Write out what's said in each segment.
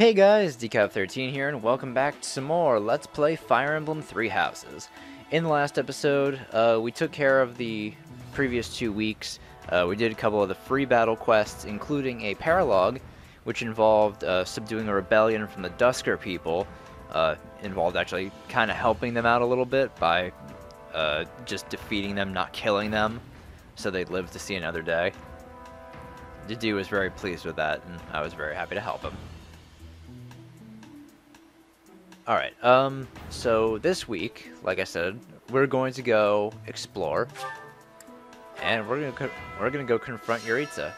Hey guys, Dekov13 here, and welcome back to some more Let's Play Fire Emblem: Three Houses. In the last episode, we took care of the previous 2 weeks. We did a couple of the free battle quests, including a paralogue, which involved subduing a rebellion from the Duscur people. Involved actually kind of helping them out a little bit by just defeating them, not killing them, so they'd live to see another day. Dedue was very pleased with that, and I was very happy to help him. Alright, so this week, like I said, we're going to go explore, and we're gonna go confront Jeritza.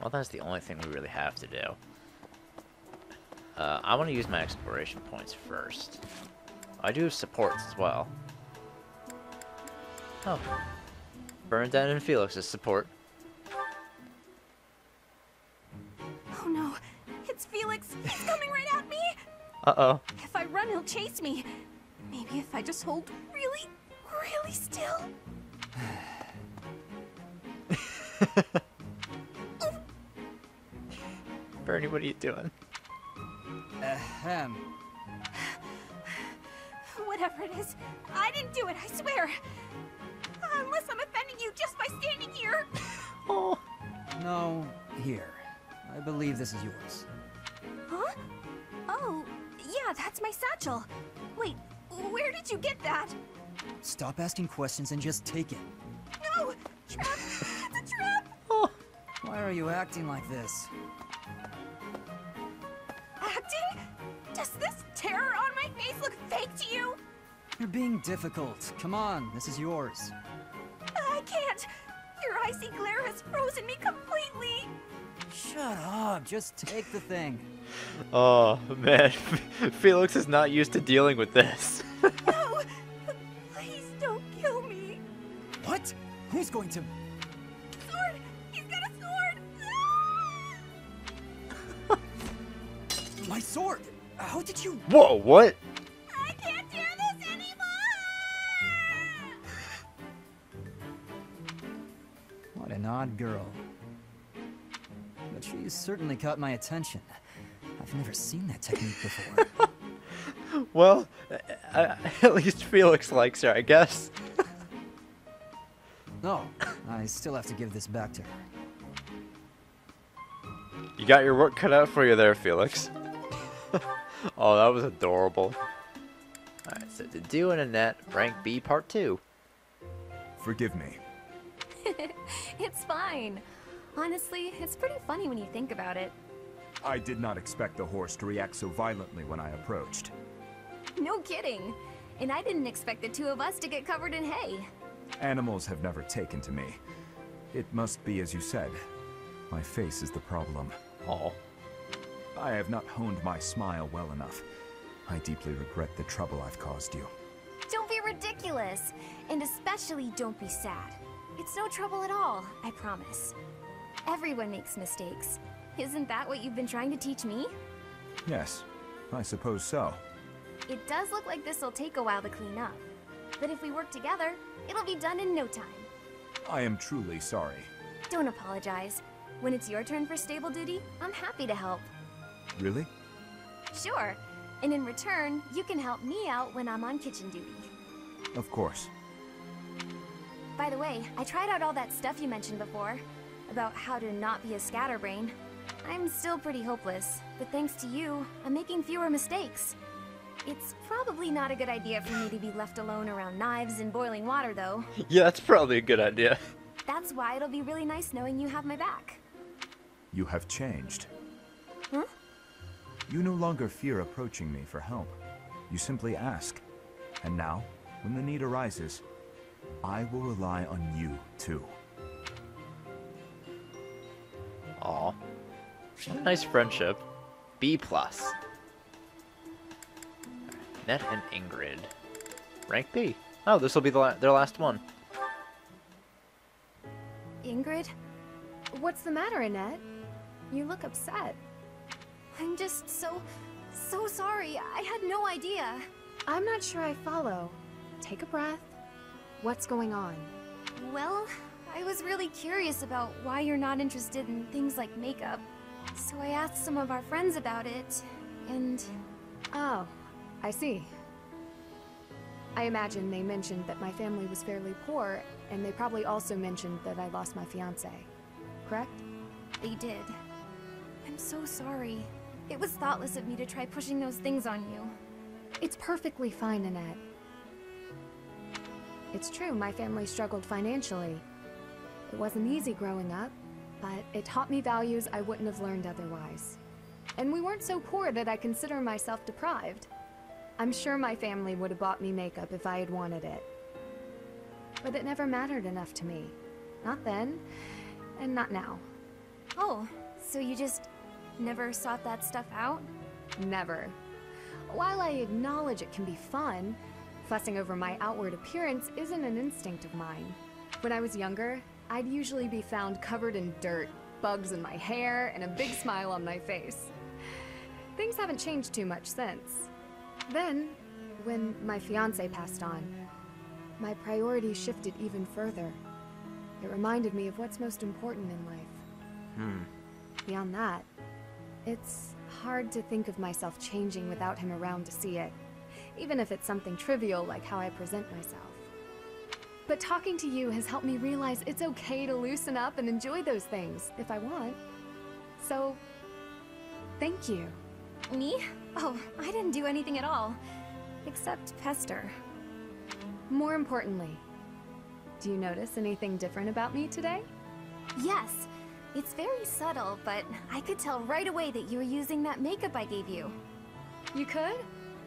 Well, that's the only thing we really have to do. I want to use my exploration points first. I do have supports as well. Oh, Bernadetta and Felix's support. Oh no, it's Felix! He's coming right at me! Uh-oh. If I run, he'll chase me. Maybe if I just hold really, really still. Bernie, what are you doing? Whatever it is, I didn't do it, I swear. Unless I'm offending you just by standing here. Oh. No, here. I believe this is yours. Huh? Oh, yeah, that's my satchel. Wait, where did you get that? Stop asking questions and just take it. No! Trap! It's a trap! Oh. Why are you acting like this? Acting? Does this terror on my face look fake to you? You're being difficult. Come on, this is yours. I can't. Your icy glare has frozen me completely. Shut up. Just take the thing. Oh, man. Felix is not used to dealing with this. No. Please don't kill me. What? Who's going to... Sword! He's got a sword! Ah! My sword! How did you... Whoa, what? I can't do this anymore! What an odd girl. But she's certainly caught my attention. I've never seen that technique before. Well, at least Felix likes her, I guess. No, I still have to give this back to her. You got your work cut out for you there, Felix. Oh, that was adorable. Alright, so Dedue and Annette, Rank B, Part 2. Forgive me. It's fine. Honestly, it's pretty funny when you think about it. I did not expect the horse to react so violently when I approached. No kidding. And I didn't expect the two of us to get covered in hay. Animals have never taken to me. It must be as you said. My face is the problem. Oh. I have not honed my smile well enough. I deeply regret the trouble I've caused you. Don't be ridiculous, and especially don't be sad. It's no trouble at all, I promise. Everyone makes mistakes. Isn't that what you've been trying to teach me? Yes, I suppose so. It does look like this will take a while to clean up, but if we work together, it'll be done in no time. I am truly sorry. Don't apologize. When it's your turn for stable duty, I'm happy to help. Really? Sure. And in return, you can help me out when I'm on kitchen duty. Of course. By the way, I tried out all that stuff you mentioned before, about how to not be a scatterbrain. I'm still pretty hopeless, but thanks to you, I'm making fewer mistakes. It's probably not a good idea for me to be left alone around knives and boiling water, though. Yeah, that's probably a good idea. That's why it'll be really nice knowing you have my back. You have changed. Huh? You no longer fear approaching me for help. You simply ask. And now, when the need arises, I will rely on you, too. Aw. Nice friendship. B+. Annette and Ingrid. Rank B. Oh, this will be their last one. Ingrid? What's the matter, Annette? You look upset. I'm just so sorry. I had no idea. I'm not sure I follow. Take a breath. What's going on? Well, I was really curious about why you're not interested in things like makeup, so I asked some of our friends about it, and... Oh, I see. I imagine they mentioned that my family was fairly poor, and they probably also mentioned that I lost my fiancé, correct? They did. I'm so sorry. It was thoughtless of me to try pushing those things on you. It's perfectly fine, Annette. It's true, my family struggled financially. It wasn't easy growing up, but it taught me values I wouldn't have learned otherwise. And we weren't so poor that I consider myself deprived. I'm sure my family would have bought me makeup if I had wanted it. But it never mattered enough to me. Not then, and not now. Oh, so you just never sought that stuff out? Never. While I acknowledge it can be fun, fussing over my outward appearance isn't an instinct of mine. When I was younger, I'd usually be found covered in dirt, bugs in my hair, and a big smile on my face. Things haven't changed too much since. Then, when my fiancé passed on, my priorities shifted even further. It reminded me of what's most important in life. Beyond that, it's hard to think of myself changing without him around to see it, even if it's something trivial like how I present myself. But talking to you has helped me realize it's okay to loosen up and enjoy those things, if I want. So, thank you. Me? Oh, I didn't do anything at all, except pester. More importantly, do you notice anything different about me today? Yes. It's very subtle, but I could tell right away that you were using that makeup I gave you. You could?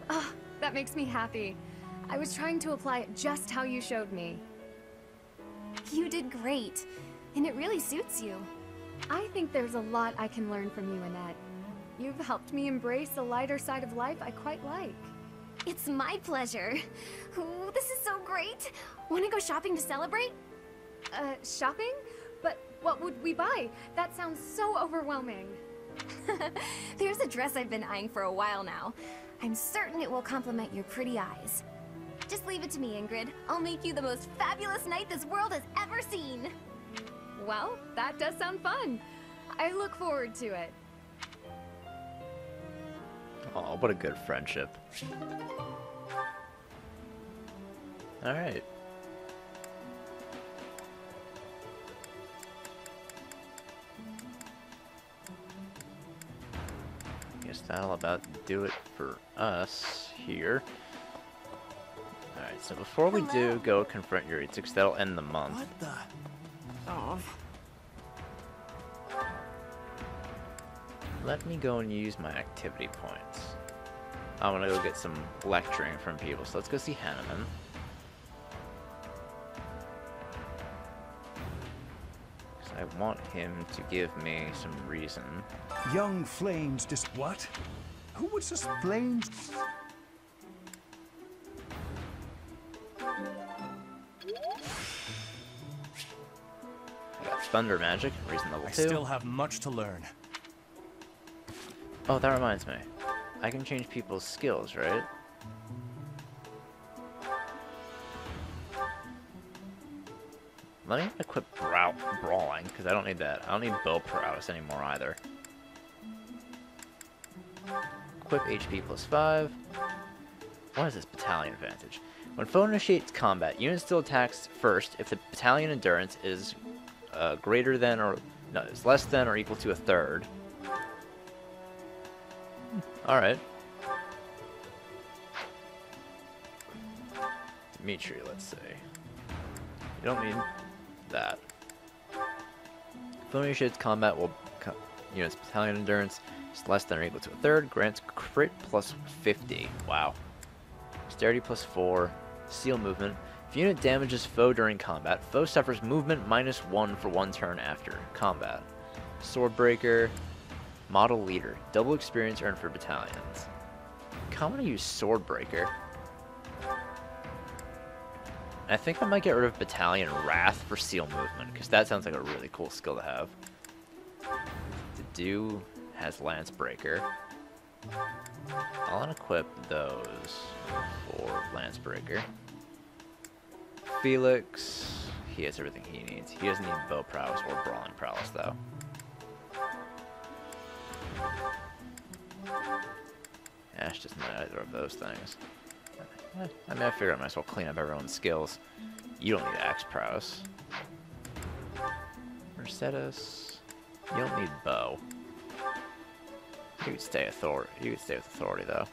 Oh, that makes me happy. I was trying to apply it just how you showed me. You did great, and it really suits you. I think there's a lot I can learn from you, Annette. You've helped me embrace the lighter side of life I quite like. It's my pleasure. Ooh, this is so great. Want to go shopping to celebrate? Shopping? But what would we buy? That sounds so overwhelming. There's a dress I've been eyeing for a while now. I'm certain it will complement your pretty eyes. Just leave it to me, Ingrid. I'll make you the most fabulous knight this world has ever seen. Well, that does sound fun. I look forward to it. Oh, what a good friendship. All right. Guess that'll about do it for us here. Alright, so before we do go confront Yurita, because that'll end the month. What the? Oh. Let me go and use my activity points. I want to go get some lecturing from people, so let's go see Hanneman. I want him to give me some reason. Young Flayn's just what? Who would this Flayn? I got thunder magic, reason level 2. I still have much to learn. Oh, that reminds me. I can change people's skills, right? Let me equip brawling, because I don't need that. I don't need bow prowess anymore either. Equip HP plus 5. What is this battalion advantage? When foe initiates combat, unit still attacks first if the battalion endurance is greater than or no, is less than or equal to a third. All right. Dimitri, let's see. You don't need that. Foe initiates combat will units battalion endurance is less than or equal to a third, grants crit plus 50. Wow. Dexterity plus 4, seal movement. If unit damages foe during combat, foe suffers movement minus 1 for 1 turn after combat. Swordbreaker, model leader, double experience earned for battalions. I'm gonna use Swordbreaker. I think I might get rid of Battalion Wrath for Seal Movement, because that sounds like a really cool skill to have. Dedue has Lance Breaker. I'll unequip those for Lance Breaker. Felix, He has everything he needs. He doesn't need bow prowess or brawling prowess, though. Ashe doesn't need either of those things. I mean, I figure I might as well clean up everyone's skills. You don't need axe prowess. Mercedes, you don't need bow. You could stay authority. You could stay with authority, though.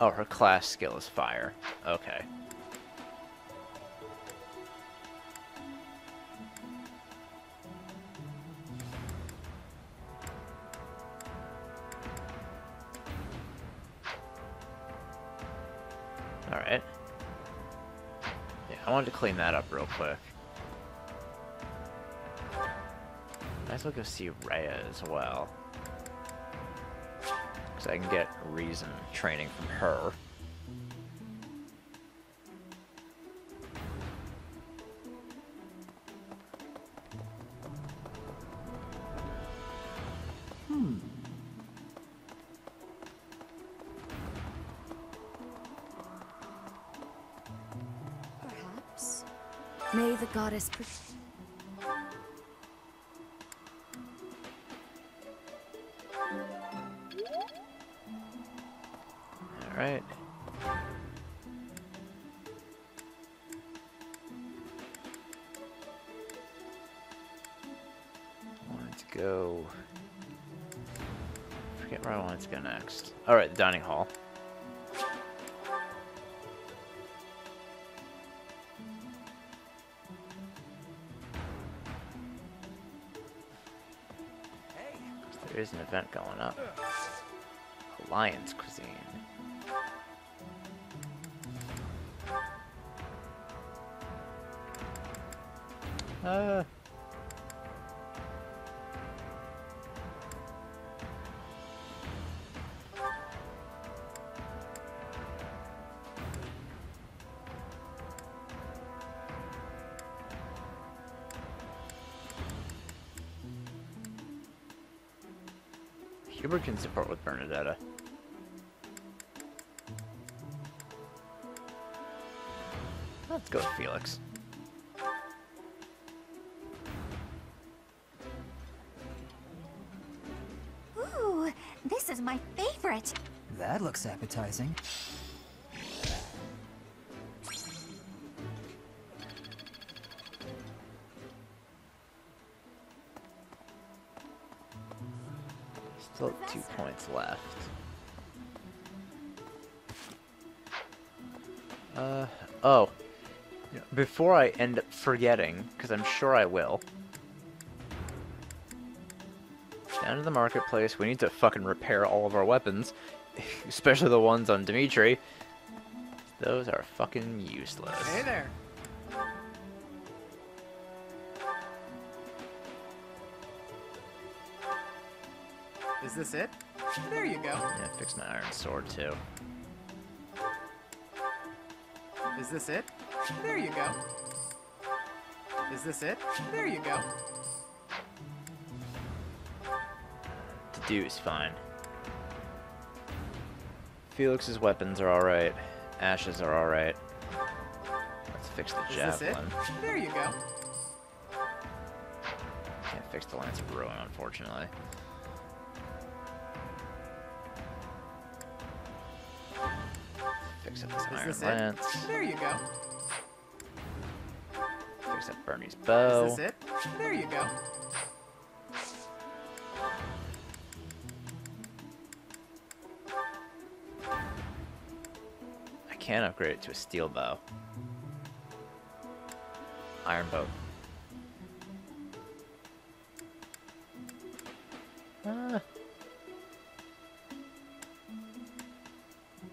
Oh, her class skill is fire. Okay. Alright. Yeah, I wanted to clean that up real quick. Might as well go see Raya as well. So I can get reason training from her. Perhaps may the goddess protect. Right. I wanted to go. I forget where I wanted to go next. All right, the dining hall. Hey. There is an event going up. Alliance cuisine. Huber can support with Bernadetta. Let's go with Felix. My favorite. That looks appetizing. Still 2 points left. Oh. Before I end up forgetting, because I'm sure I will. Down to the marketplace. We need to fucking repair all of our weapons, especially the ones on Dimitri. Those are fucking useless. Hey there. Is this it? There you go. Yeah, fix my iron sword too. Is this it? There you go. Is this it? There you go. Dedue is fine. Felix's weapons are alright. Ashe's are alright. Let's fix the javelin. There you go. Can't fix the lance of ruin, unfortunately. Fix up this iron lance. There you go. Fix up Bernie's bow. Is this it? There you go. Can upgrade it to a steel bow. Iron bow. Let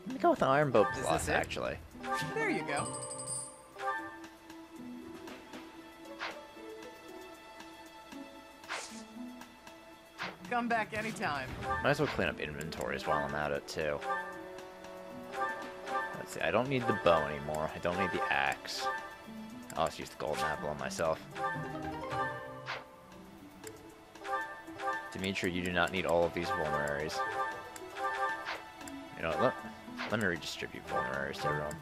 me go with an iron bow plus, actually. There you go. Come back anytime. Might as well clean up inventories while I'm at it, too. See, I don't need the bow anymore. I don't need the axe. I'll just use the golden apple on myself. Dimitri, you do not need all of these vulneraries. You know, let me redistribute vulneraries to everyone.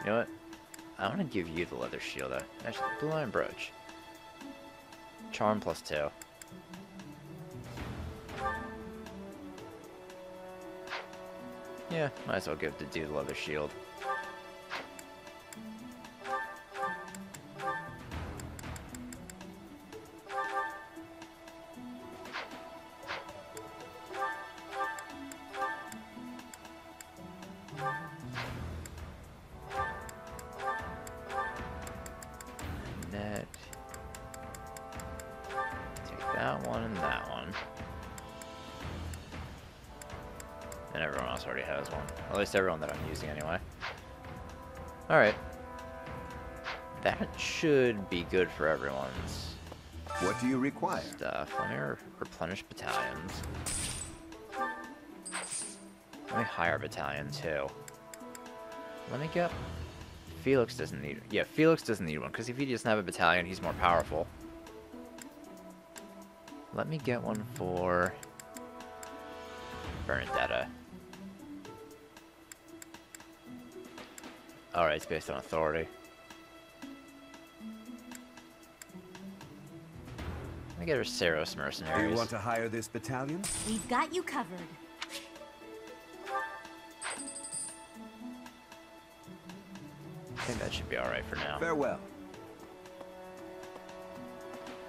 You know what? I want to give you the leather shield, though. Actually, the blind brooch. Charm plus 2. Yeah, might as well give the dude the leather shield. Everyone that I'm using anyway. Alright. That should be good for everyone's. What do you require? Stuff. Let me replenish battalions. Let me hire a battalion too. Let me get Felix doesn't need yeah, Felix doesn't need one, because if he doesn't have a battalion, he's more powerful. Let me get one for Bernadetta. Alright, it's based on authority. Let me get her Saros mercenaries. You want to hire this battalion? We've got you covered. I think that should be alright for now. Farewell.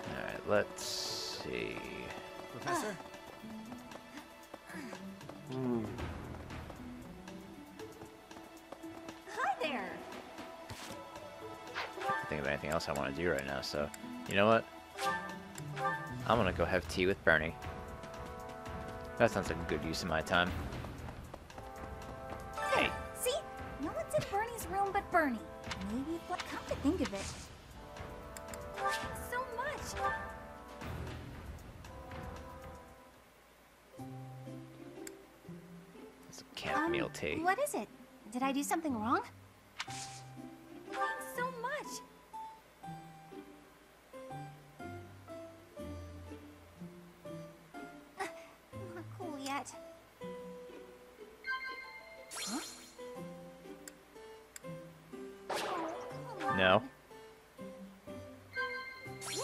Alright, let's see. Professor? Anything else I want to do right now, so you know what? I'm gonna go have tea with Bernie. That sounds like a good use of my time. Hey! See? No one's in Bernie's room but Bernie. Maybe, but come to think of it. Thanks so much! It's a camp meal tea. What is it? Did I do something wrong? Thanks so much! No. Yeah.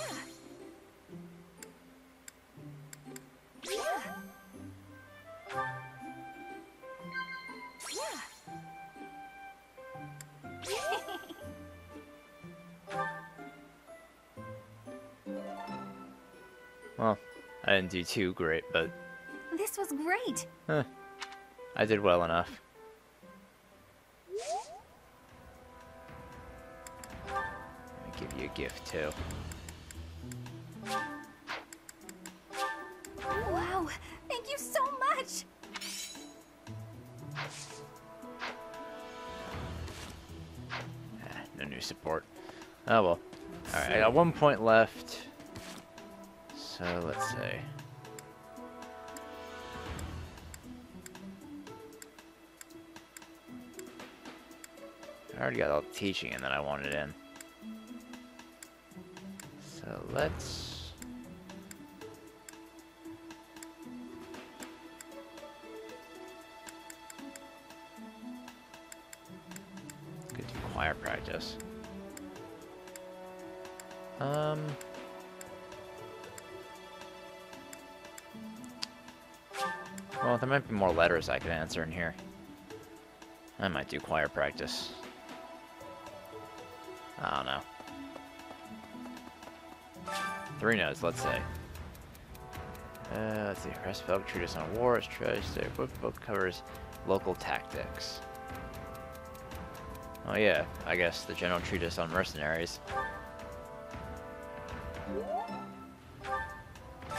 Yeah. Yeah. Well, I didn't do too great, but this was great. Huh. I did well enough. Gift too. Wow, thank you so much. No new support. Oh well. Alright, I got 1 point left. So let's see. I already got all the teaching and then I want it in. Let's go to choir practice. Well, there might be more letters I could answer in here. I might do choir practice. I don't know. 3 notes, let's say. Let's see. Rest Felg Treatise on War, it's Treasure, their book covers local tactics. Oh yeah, I guess the General Treatise on Mercenaries. My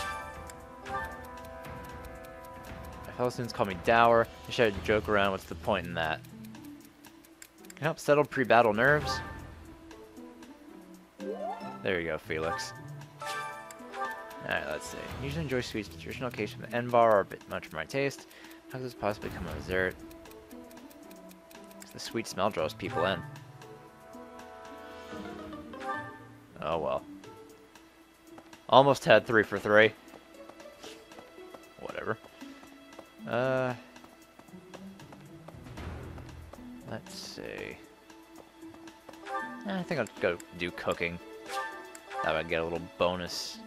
fellow students call me dour. I should joke around, what's the point in that? Can help settle pre-battle nerves? There you go, Felix. Alright, let's see. I usually enjoy sweets, but traditional cakes from the Anbar are a bit much for my taste. How could this possibly become a dessert? The sweet smell draws people in. Oh well. Almost had 3 for 3. Whatever. Let's see. I think I'll go do cooking. That would get a little bonus.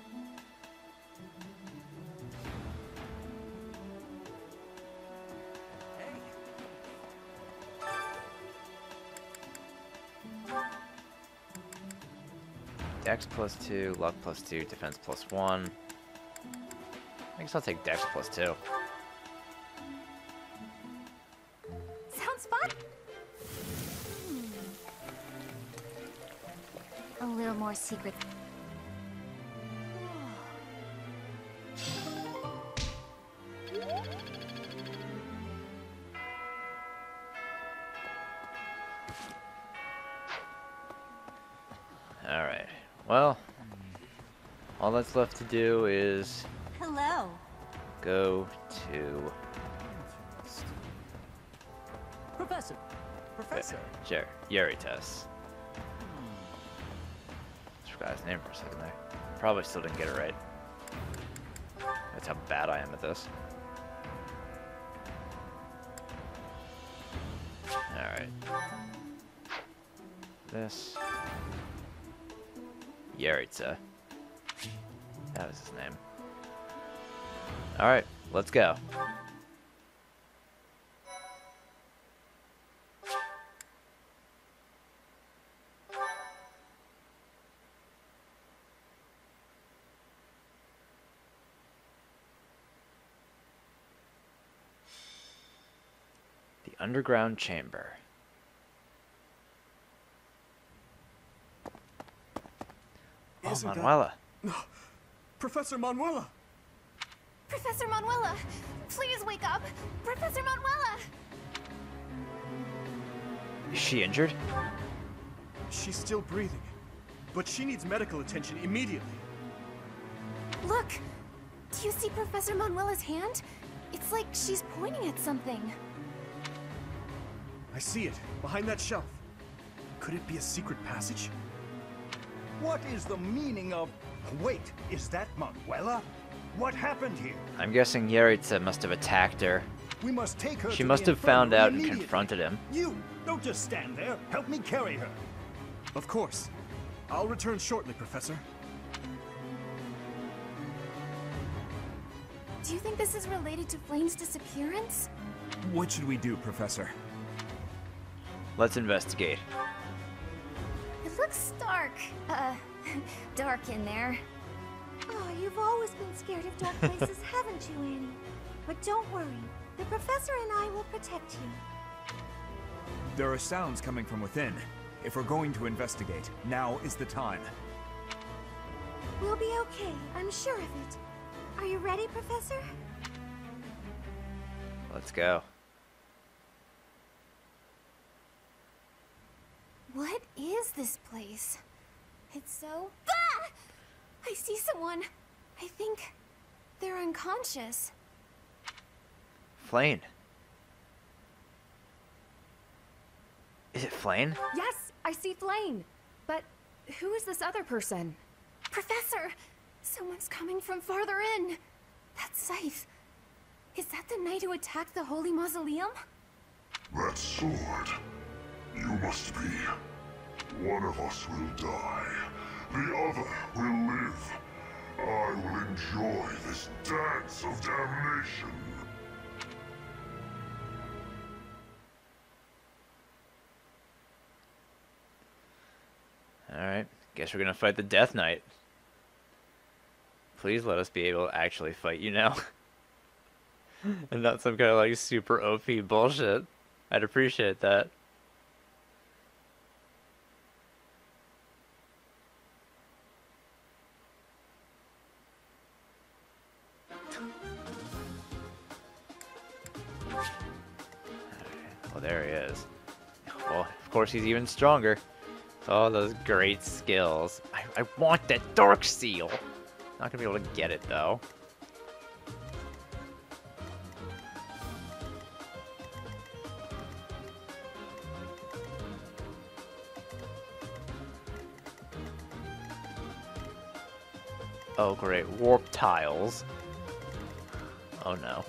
Dex plus 2, luck plus 2, defense plus 1. I guess I'll take Dex plus 2. Sounds fun. A little more secret. Well, all that's left to do is hello. Go to Professor. Sure, Yuritas. I forgot his name for a second there. Probably still didn't get it right. That's how bad I am at this. All right. This. Jeritza. That was his name. Alright, let's go. The underground chamber. Oh, Manuela. No. Professor Manuela! Professor Manuela! Please wake up! Professor Manuela! Is she injured? She's still breathing, but she needs medical attention immediately. Look! Do you see Professor Manuela's hand? It's like she's pointing at something. I see it, behind that shelf. Could it be a secret passage? What is the meaning of... Wait, is that Manuela? What happened here? I'm guessing Jeritza must have attacked her. We must take her. She must have found out and confronted him. You! Don't just stand there! Help me carry her! Of course. I'll return shortly, Professor. Do you think this is related to Flayn's disappearance? What should we do, Professor? Let's investigate. Looks dark. Dark in there. Oh, you've always been scared of dark places, haven't you, Annie? But don't worry. The Professor and I will protect you. There are sounds coming from within. If we're going to investigate, now is the time. We'll be okay. I'm sure of it. Are you ready, Professor? Let's go. What is this place? It's so... Ah! I see someone. I think they're unconscious. Flayn. Is it Flayn? Yes, I see Flayn. But who is this other person? Professor, someone's coming from farther in. That's Scythe. Is that the knight who attacked the Holy Mausoleum? That sword. You must be. One of us will die. The other will live. I will enjoy this dance of damnation. Guess we're gonna fight the Death Knight. Please let us be able to actually fight you now. And not some kind of like super OP bullshit. I'd appreciate that. Well, there he is. Well, of course he's even stronger. All those great skills. I want that dark seal! Not gonna be able to get it though. Oh great, warp tiles. Oh no.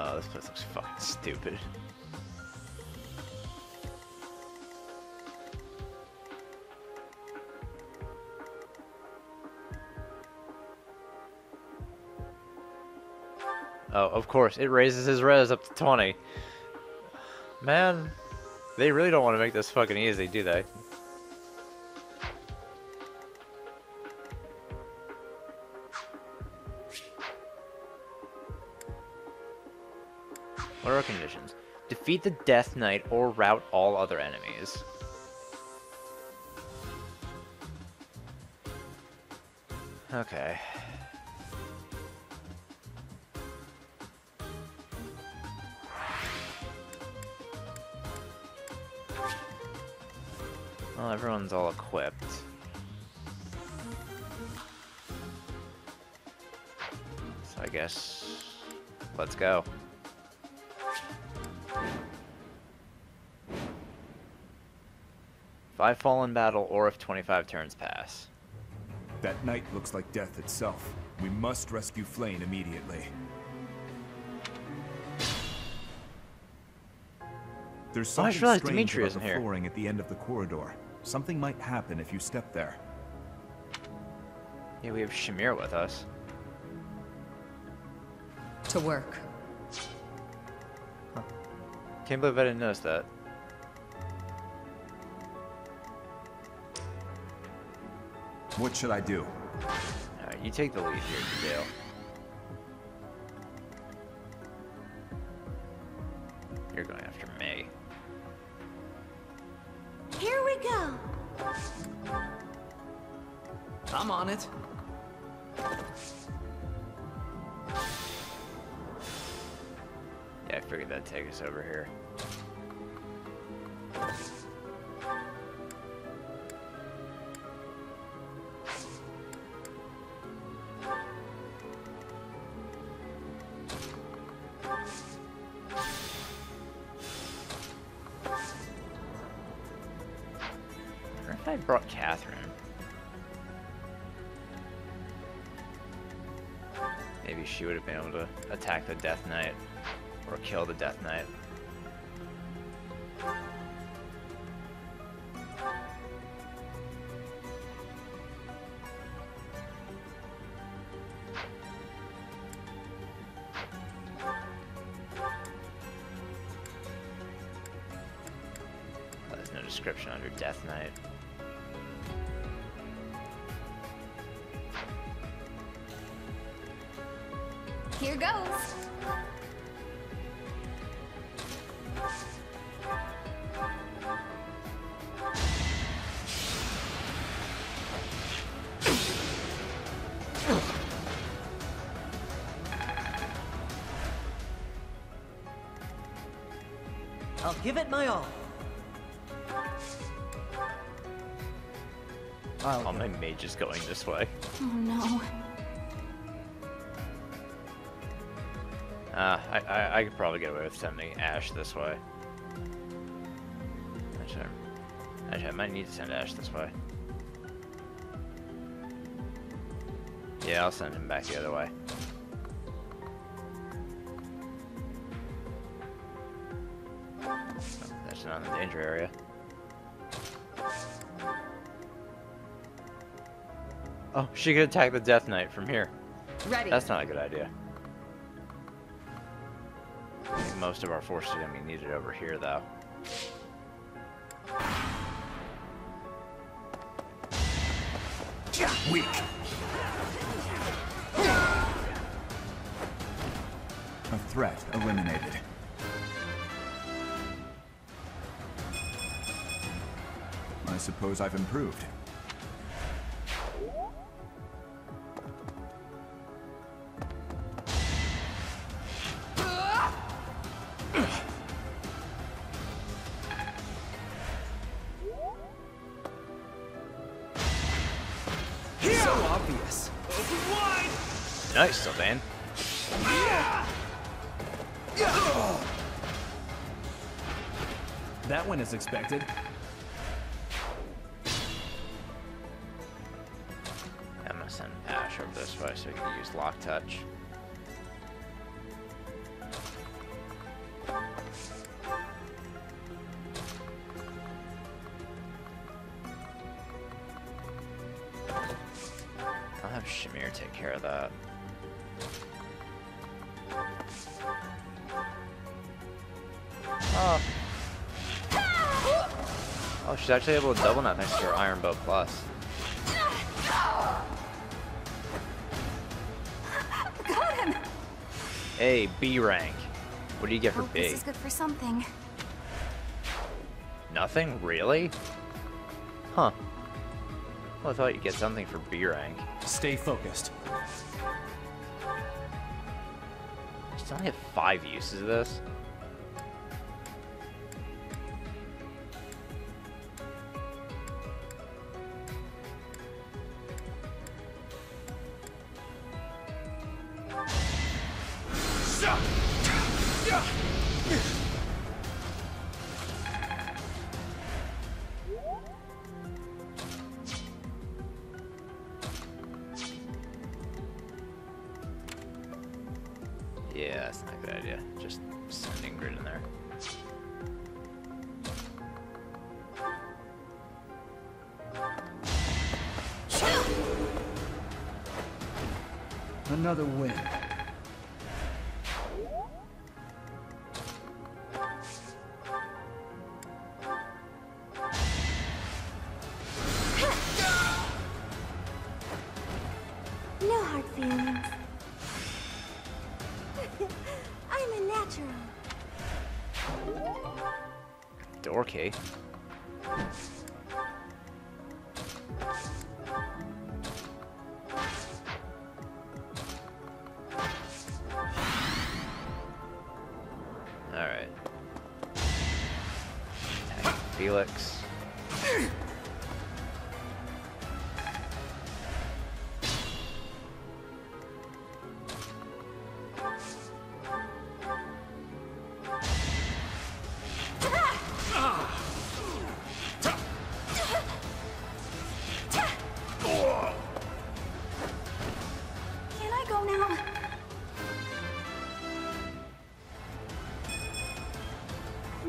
Oh, this place looks fucking stupid. Oh, of course, it raises his res up to 20. Man, they really don't want to make this fucking easy, do they? What are our conditions? Defeat the Death Knight or rout all other enemies. Okay. Well, everyone's all equipped. So I guess, let's go. If I fall in battle or if 25 turns pass. That night looks like death itself. We must rescue Flayn immediately. There's something strange about the flooring at the end of the corridor. Something might happen if you step there. Yeah, we have Shamir with us. To work. Huh. Can't believe I didn't notice that. What should I do? Alright, you take the lead here, Dale. You're going after me. Here we go. I'm on it. Yeah, I figured that'd take us over here. I brought Catherine. Maybe she would have been able to attack the Death Knight or kill the Death Knight. Oh, there's no description under Death Knight. Here goes. I'll give it my all. Oh, my mage is going this way. Oh no. I could probably get away with sending Ashe this way. Actually, I might need to send Ashe this way. Yeah, I'll send him back the other way. That's not in the danger area. Oh, she could attack the Death Knight from here. Ready. That's not a good idea. I think most of our forces are gonna be needed over here, though. Weak. A threat eliminated. I suppose I've improved. Nice, Sylvain. That one is expected. I'm gonna send Ashe over this way so we can use Lock Touch. I'll have Shamir take care of that. Oh. Oh, she's actually able to double that next to her Iron Bow Plus. Got him. Hey, B rank. What do you get for B? This is good for something. Nothing, really? Huh. Well, I thought you'd get something for B rank. Stay focused. I only have 5 uses of this. Yeah, that's not a good idea. Just send Ingrid in there. Another win. No hard feelings. I'm a natural. Dorky. Alright. Attack Felix.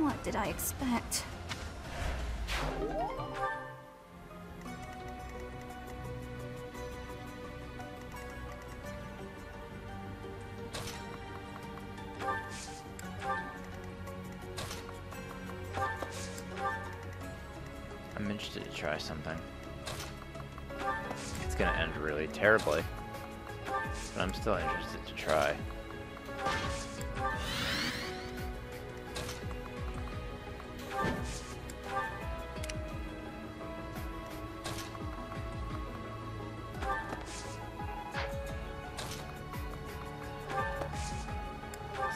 What did I expect? I'm interested to try something. It's gonna end really terribly, but I'm still interested to try.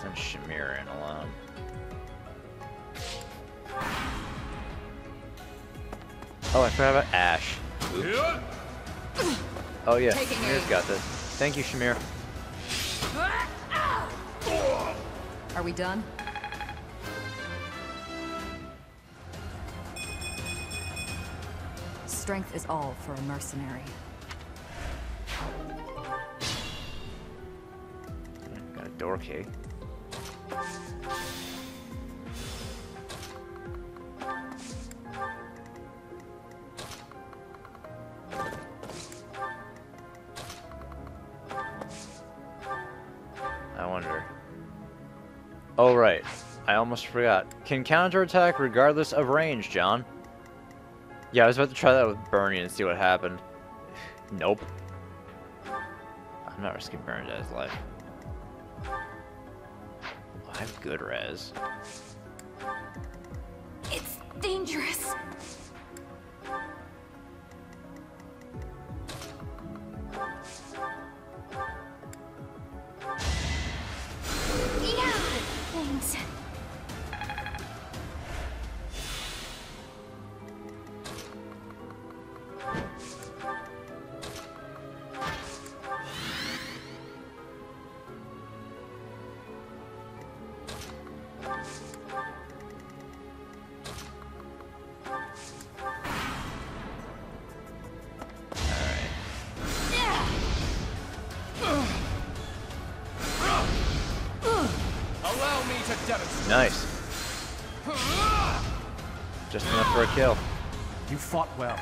Send Shamir in alone. Oh, I forgot about Ashe. Oops. Oh yeah, Shamir's got this. Thank you, Shamir. Are we done? Strength is all for a mercenary. Got a door key. Oh, right. I almost forgot. Can counterattack regardless of range, John. Yeah, I was about to try that with Bernie and see what happened. Nope. I'm not risking Bernie's life. I have good res. It's dangerous. Yeah, thanks. Nice. Just enough for a kill. You fought well.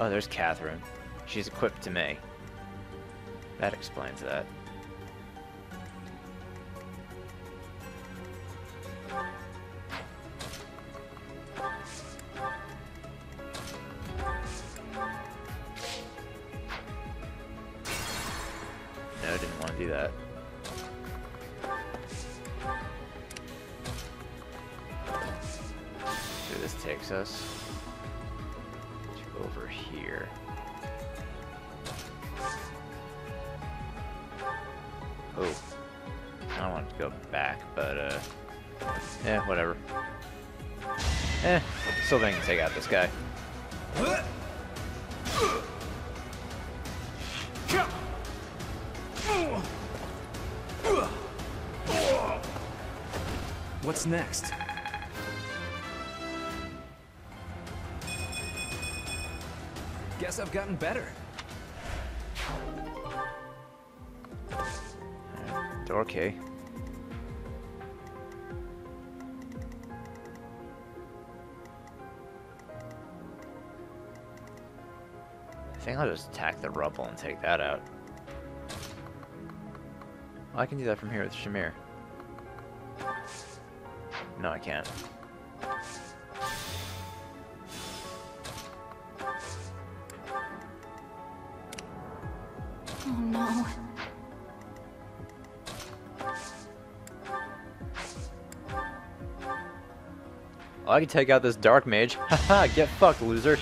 Oh, there's Catherine. She's equipped to me. That explains that. No, I didn't want to do that. Takes us to over here. Oh, I don't want to go back, but yeah, whatever. Eh, still think I can take out this guy. What's next? Guess I've gotten better. Door key. I think I'll just attack the rubble and take that out. Well, I can do that from here with Shamir. No, I can't. I can take out this dark mage. Haha, get fucked, loser.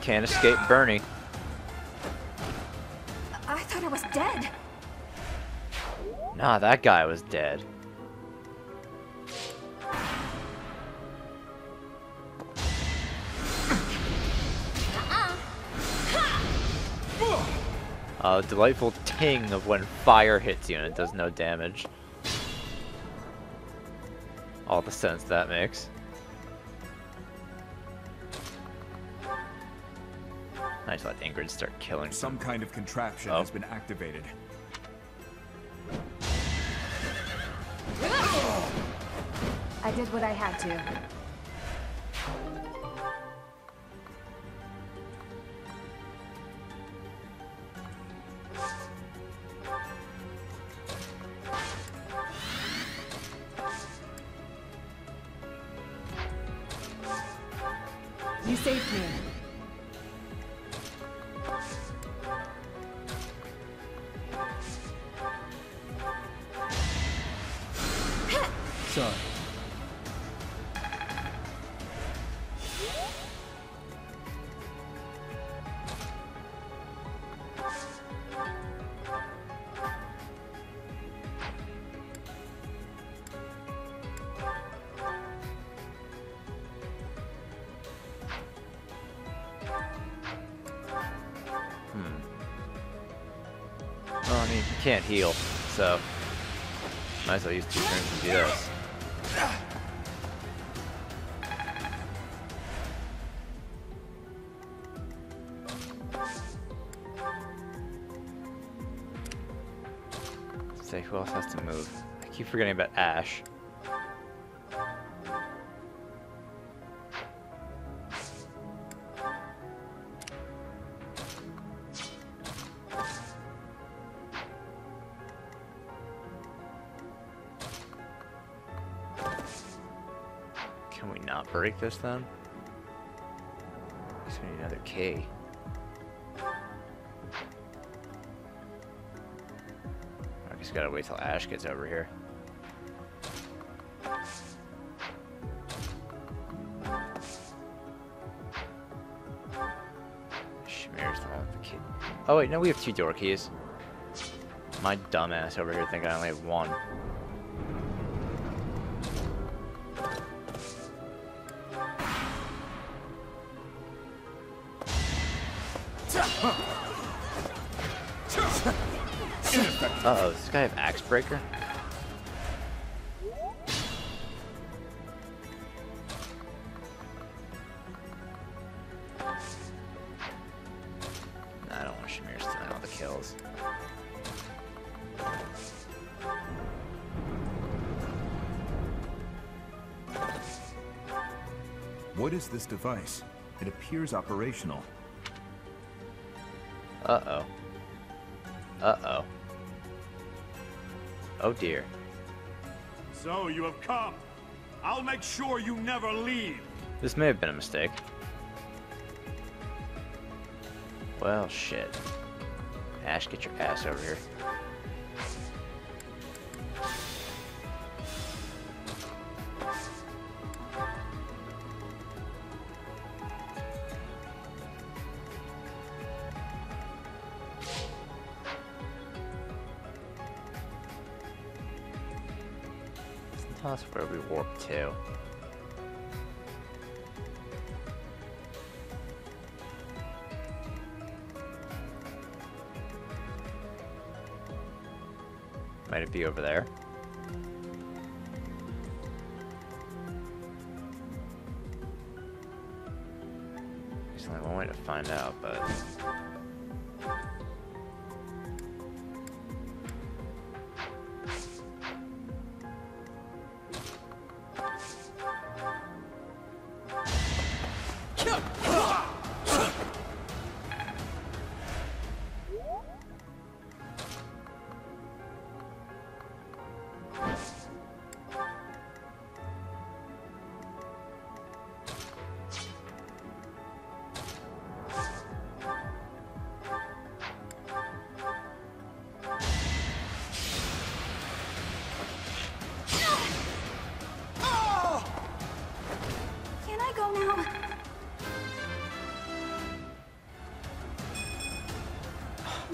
Can't escape Bernie. I thought I was dead. Nah, that guy was dead. A delightful ting of when fire hits you and it does no damage. All the sense that makes. I just let Ingrid start killing. Some kind of contraption has been activated. I did what I had to. Can't heal, so might as well use two turns to do this. Let's see who else has to move. I keep forgetting about Ashe. Can we not break this then? I guess we need another K. I just gotta wait till Ashe gets over here. Shamir's the one with the key. Oh wait, no, we have two door keys. My dumbass over here thinking I only have one. Uh-oh, does this guy have Axe Breaker? Nah, I don't want Shamir stealing all the kills. What is this device? It appears operational. Uh-oh. Uh-oh. Oh dear. So you have come. I'll make sure you never leave. This may have been a mistake. Well, shit. Ashe, get your ass over here. That's where we warp to. Might it be over there? There's only one way to find out, but...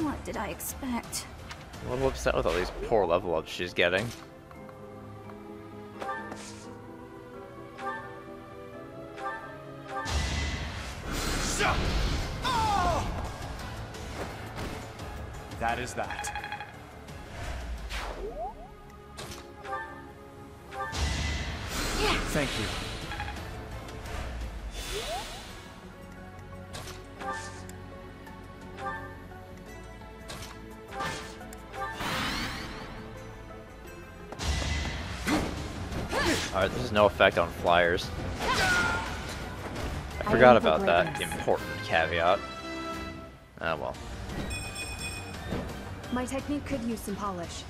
What did I expect? I'm a little upset with all these poor level ups she's getting. That is that. Yeah. Thank you. Alright, this is no effect on flyers. I forgot about that important caveat. Ah, well. My technique could use some polish.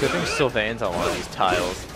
Good thing Sylvain's on one of these tiles.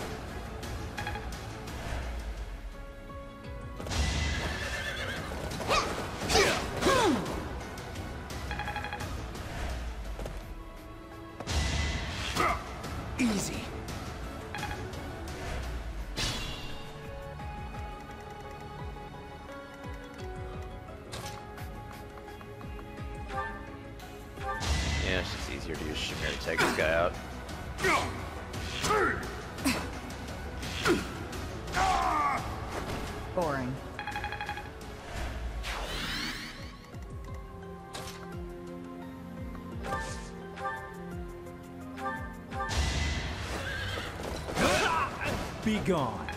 Be gone. I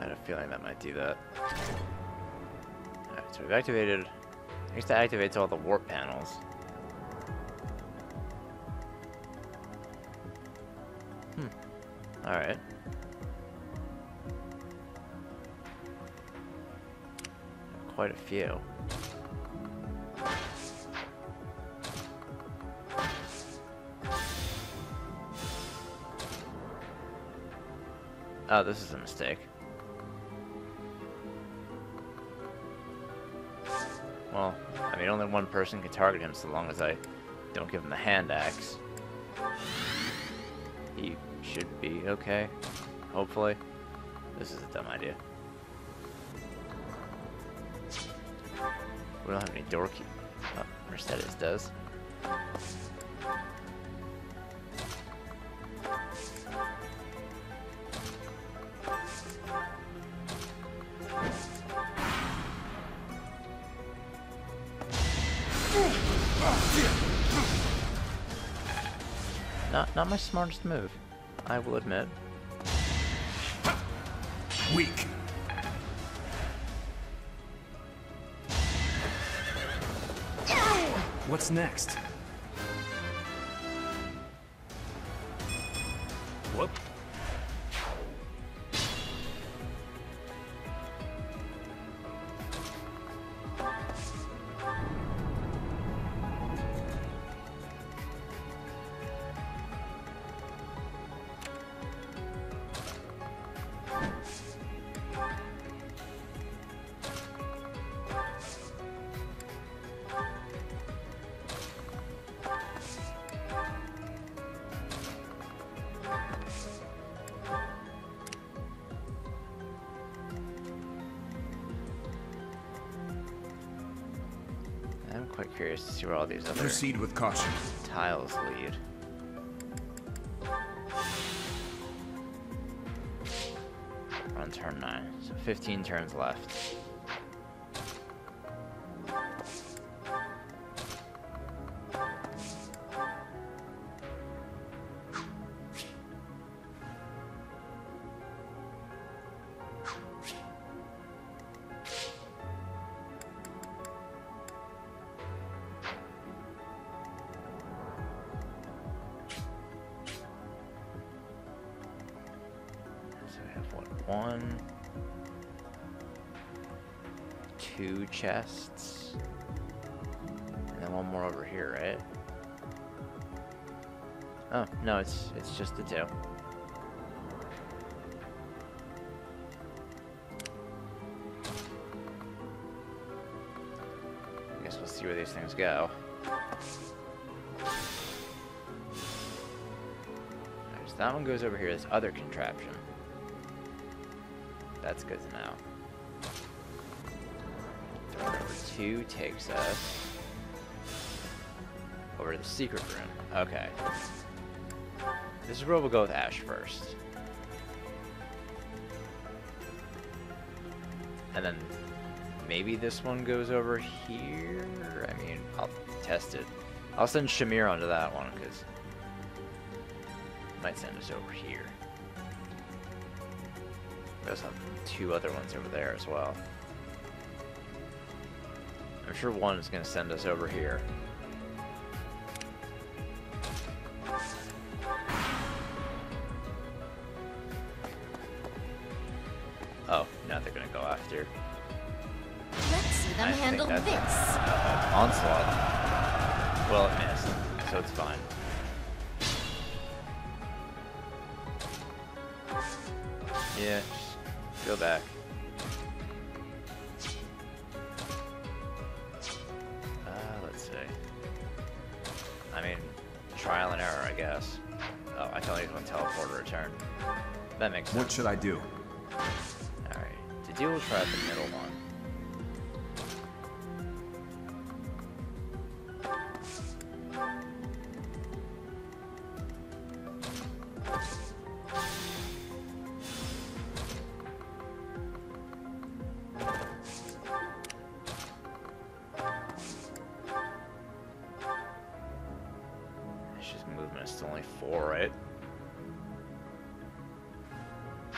had a feeling that might do that. So we've activated... I guess that activates all the warp panels. Hmm. Alright. Quite a few. Oh, this is a mistake. Well, I mean, only one person can target him so long as I don't give him the hand axe. He should be okay, hopefully. This is a dumb idea. We don't have any doorkeep. Oh, Mercedes does. Not my smartest move, I will admit. Weak. What's next? Whoop. Curious to see where all these other proceed with caution tiles lead. We're on turn 9, so 15 turns left. Chests, and then one more over here, right? Oh no, it's just the two. I guess we'll see where these things go. Right, so that one goes over here. This other contraption. That's good to know. Two takes us over to the secret room. Okay. This is where we'll go with Ashe first. And then maybe this one goes over here? I mean, I'll test it. I'll send Shamir onto that one because it might send us over here. We also have two other ones over there as well. I'm sure one is going to send us over here. Oh, now they're going to go after. Let's see them handle this. Onslaught. Well, it missed, so it's fine. Yeah, just go back. Trial and error, I guess. Oh, I tell you when teleporter return. That makes sense. What should I do? Alright. Dedue will try the middle one.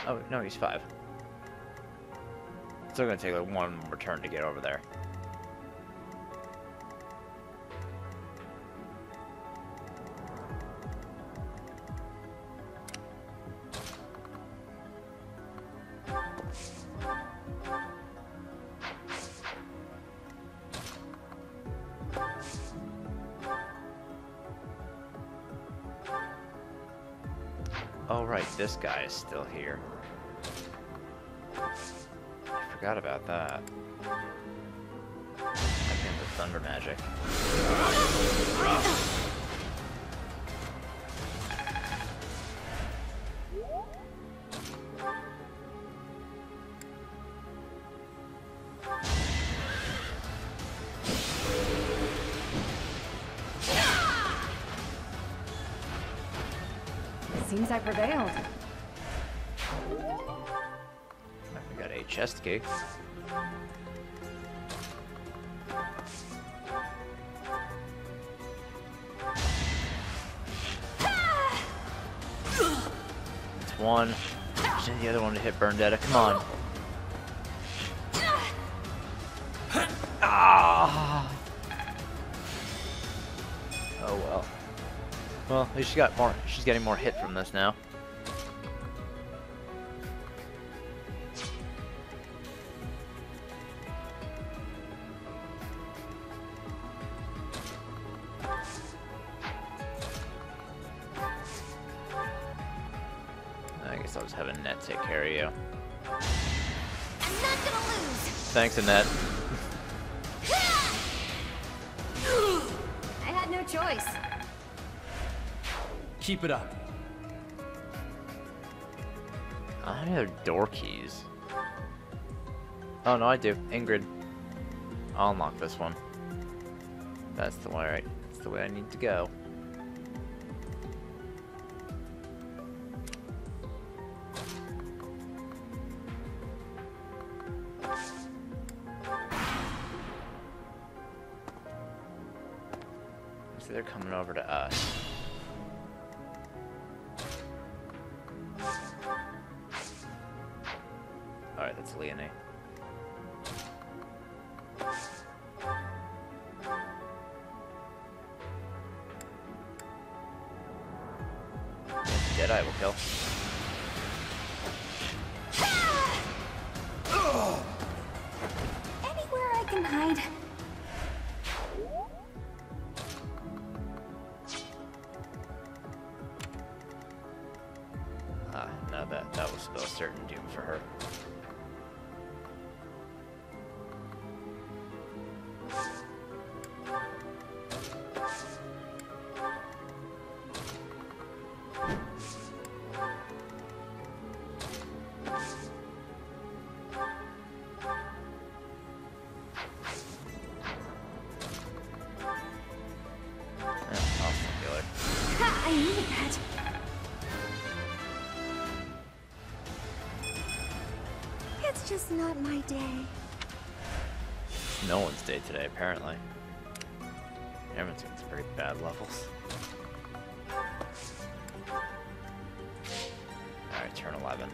Oh, no, he's 5. Still gonna take like one return to get over there. Oh, right, this guy is still here. I forgot about that. I think the thunder magic. Seems I prevailed. I got a chest cake. It's one. Send the other one to hit Bernadetta. Come on. Well, at least she got more. She's getting more hit from this now. I guess I'll just have Annette take care of you. I'm not gonna lose. Thanks, Annette. I had no choice. Keep it up. I don't have door keys. Oh, no, I do. Ingrid. I'll unlock this one. That's the way, right? That's the way I need to go. So they're coming over to us. Leonie. Jedi will kill. Anywhere I can hide. Ah, now that will spell certain doom for her. Just not my day. No one's day today, apparently. Everyone's got some very bad levels. Alright, turn 11.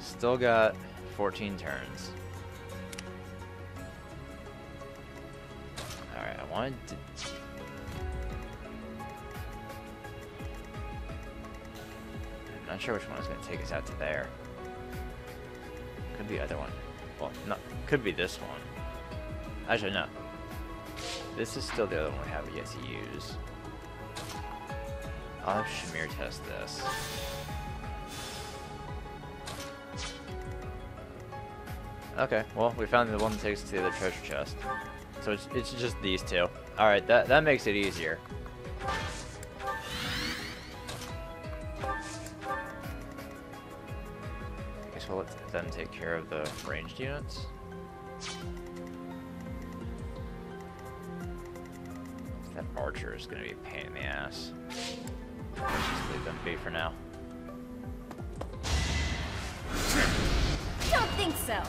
Still got 14 turns. Alright, I wanted to... I'm not sure which one is going to take us out to there. Could be the other one. Well, no, could be this one. Actually, no. This is still the other one we haven't yet to use. I'll have Shamir test this. Okay, well, we found the one that takes us to the other treasure chest. So it's just these two. Alright, that makes it easier. We'll let them take care of the ranged units. That archer is going to be a pain in the ass. Let's just leave them be for now. Don't think so.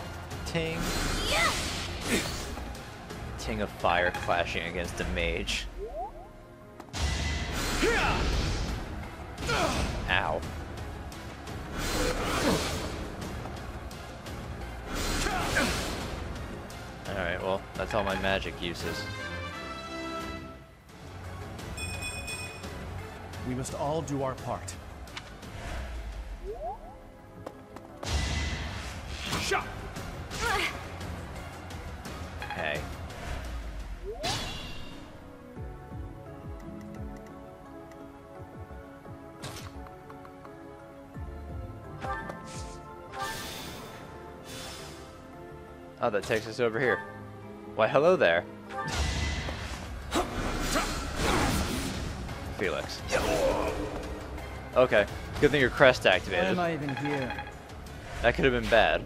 Ting. Yeah. Ting of fire clashing against a mage. Ow. Alright, well, that's all my magic uses. We must all do our part. Shot! Hey. Oh, that takes us over here. Why, hello there. Felix. Okay. Good thing your crest activated. Why am I even here? That could have been bad.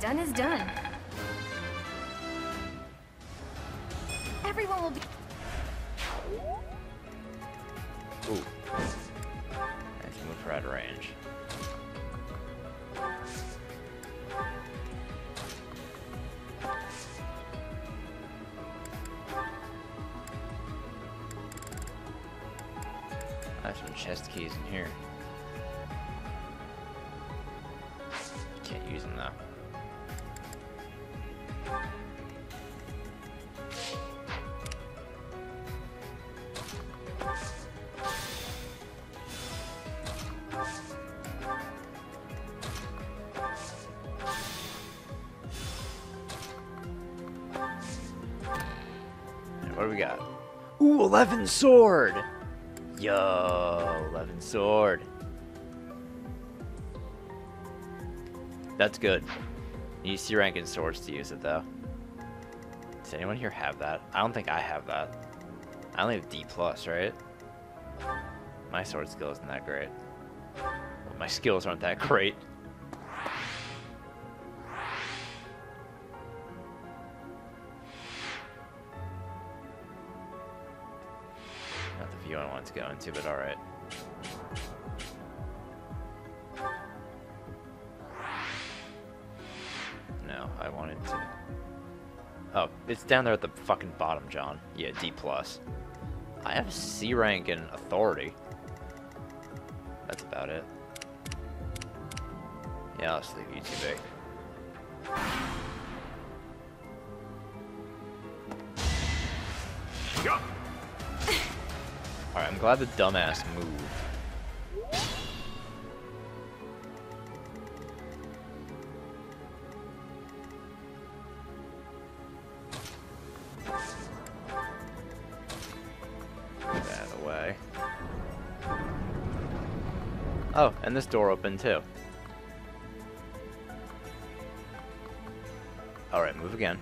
Done is done. Everyone will be. Ooh. I can move her out of range. I have some chest keys in here. Can't use them though. What do we got? Ooh, 11 sword! Yo, 11 sword. That's good. You need C rank in swords to use it though. Does anyone here have that? I don't think I have that. I only have D+, right? My sword skill isn't that great. Well, my skills aren't that great. Going to, but all right. No, I wanted to. Oh, it's down there at the fucking bottom, John. Yeah, D+. I have C rank in authority. That's about it. Yeah, I'll just leave you too big. Alright, I'm glad the dumbass moved. Get that out of the way. Oh, and this door opened too. Alright, move again.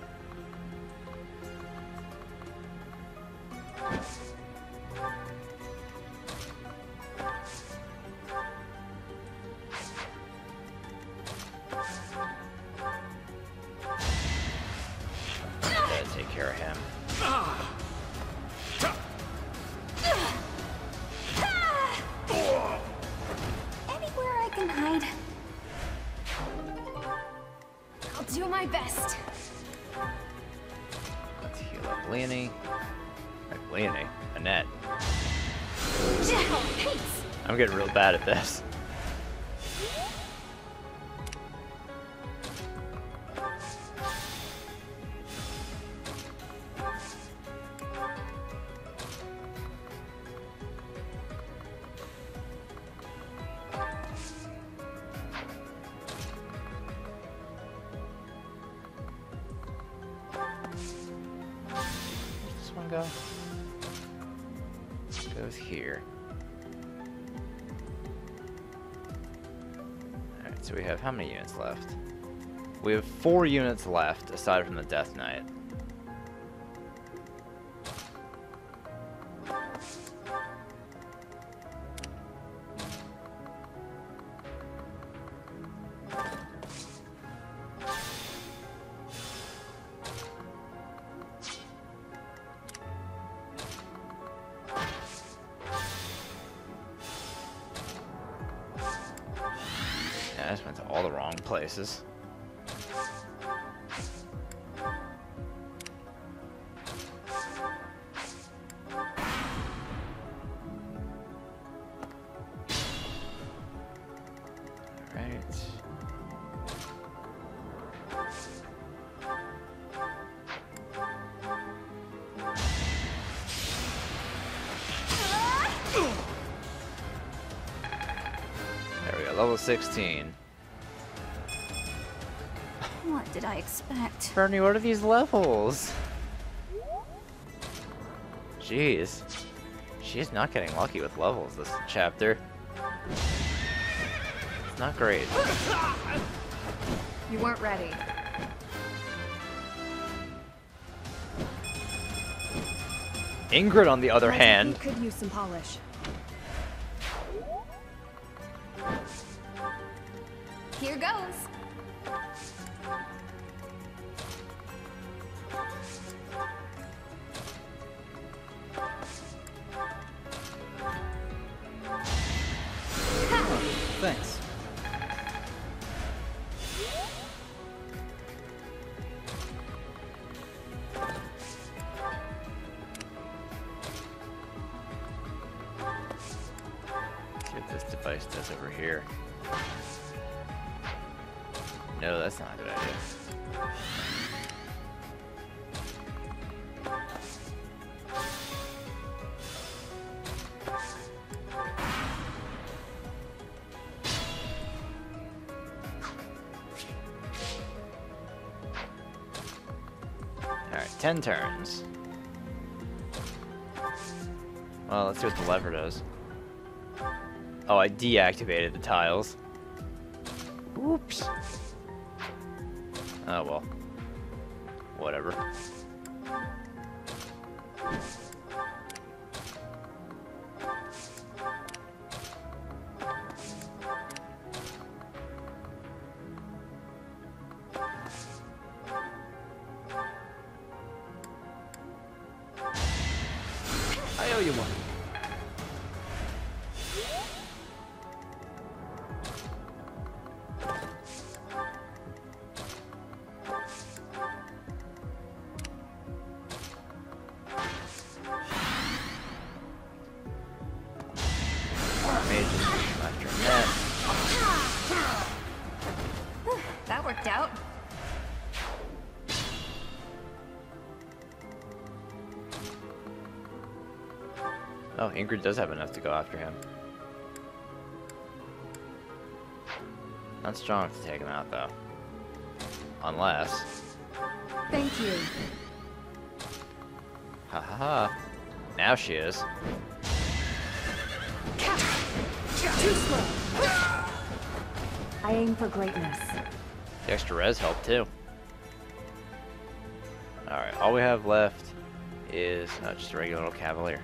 Annette. I'm getting real bad at this. This one go? Goes here. Alright, so we have how many units left? We have 4 units left, aside from the Death Knight. I just went to all the wrong places. All right. level 16. What did I expect? Bernie, what are these levels? Jeez. She's not getting lucky with levels this chapter. It's not great. You weren't ready. Ingrid, on the other hand, could use some polish. Here goes. Thanks. Let's see what this device does over here. No, that's not a good idea. Alright, 10 turns. Well, let's see what the lever does. Oh, I deactivated the tiles. Oops. Oh well. Whatever. I owe you one. Ingrid does have enough to go after him. Not strong enough to take him out, though. Unless. Thank you. Ha ha ha. Now she is. Too slow. I aim for greatness. The extra res helped, too. Alright, all we have left is just a regular little cavalier.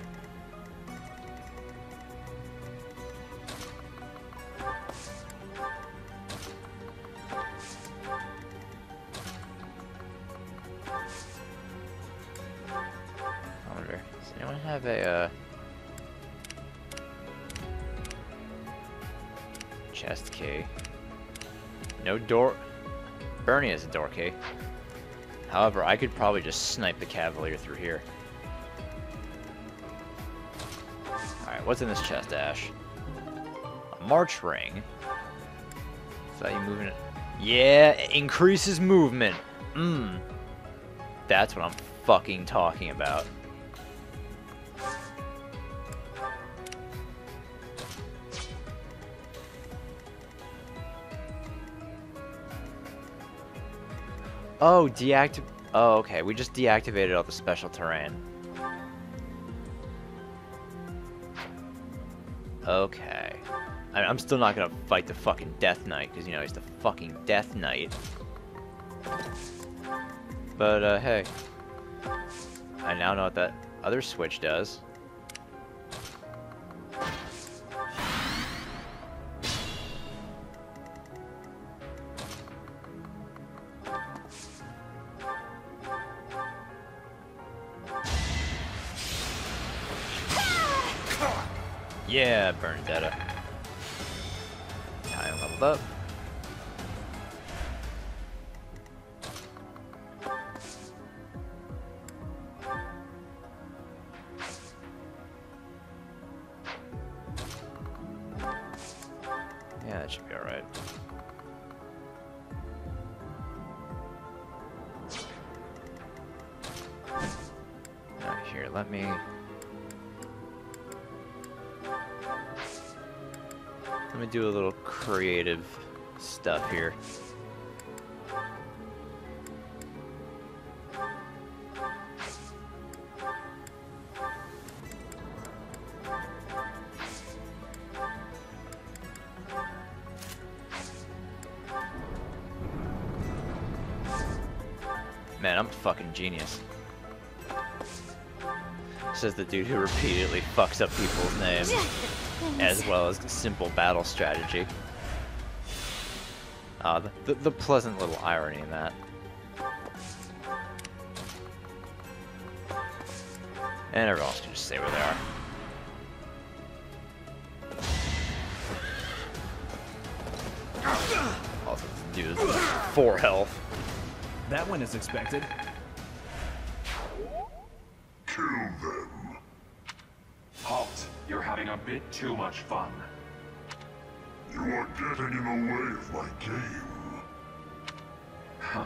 Chest key. No door. Bernie has a door key. However, I could probably just snipe the cavalier through here. Alright, what's in this chest, Ashe? A march ring. Is that you moving it? Yeah, it increases movement. That's what I'm fucking talking about. Oh, oh, okay. We just deactivated all the special terrain. Okay. I'm still not gonna fight the fucking Death Knight, because, you know, he's the fucking Death Knight. But, hey. I now know what that other switch does. Yeah, Bernadetta. Time leveled up. Yeah, that should be alright. Alright, here, let me... Let me do a little creative stuff here. Man, I'm a fucking genius. Says the dude who repeatedly fucks up people's names, as well as simple battle strategy. The pleasant little irony in that. And everyone else can just say where they are. Also, this dude is 4 health. That one is expected. Kill them. Halt! You're having a bit too much fun. You are getting in the way of my game. Huh.